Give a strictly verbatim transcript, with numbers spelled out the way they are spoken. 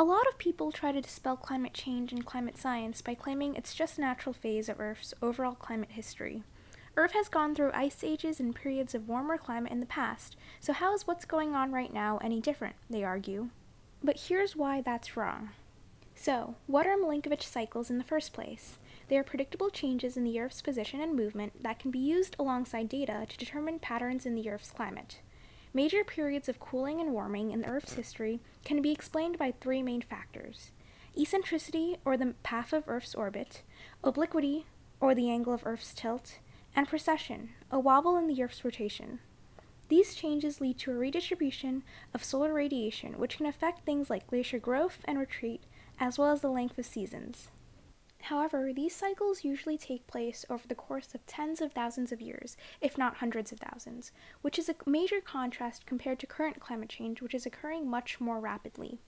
A lot of people try to dispel climate change and climate science by claiming it's just a natural phase of Earth's overall climate history. Earth has gone through ice ages and periods of warmer climate in the past, so how is what's going on right now any different, they argue. But here's why that's wrong. So, what are Milankovitch cycles in the first place? They are predictable changes in the Earth's position and movement that can be used alongside data to determine patterns in the Earth's climate. Major periods of cooling and warming in the Earth's history can be explained by three main factors: eccentricity, or the path of Earth's orbit, obliquity, or the angle of Earth's tilt, and precession, a wobble in the Earth's rotation. These changes lead to a redistribution of solar radiation, which can affect things like glacier growth and retreat, as well as the length of seasons. However, these cycles usually take place over the course of tens of thousands of years, if not hundreds of thousands, which is a major contrast compared to current climate change, which is occurring much more rapidly.